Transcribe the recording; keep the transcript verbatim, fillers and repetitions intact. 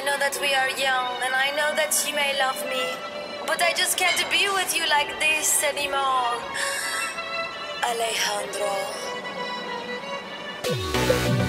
I know that we are young, and I know that you may love me, but I just can't be with you like this anymore. Alejandro.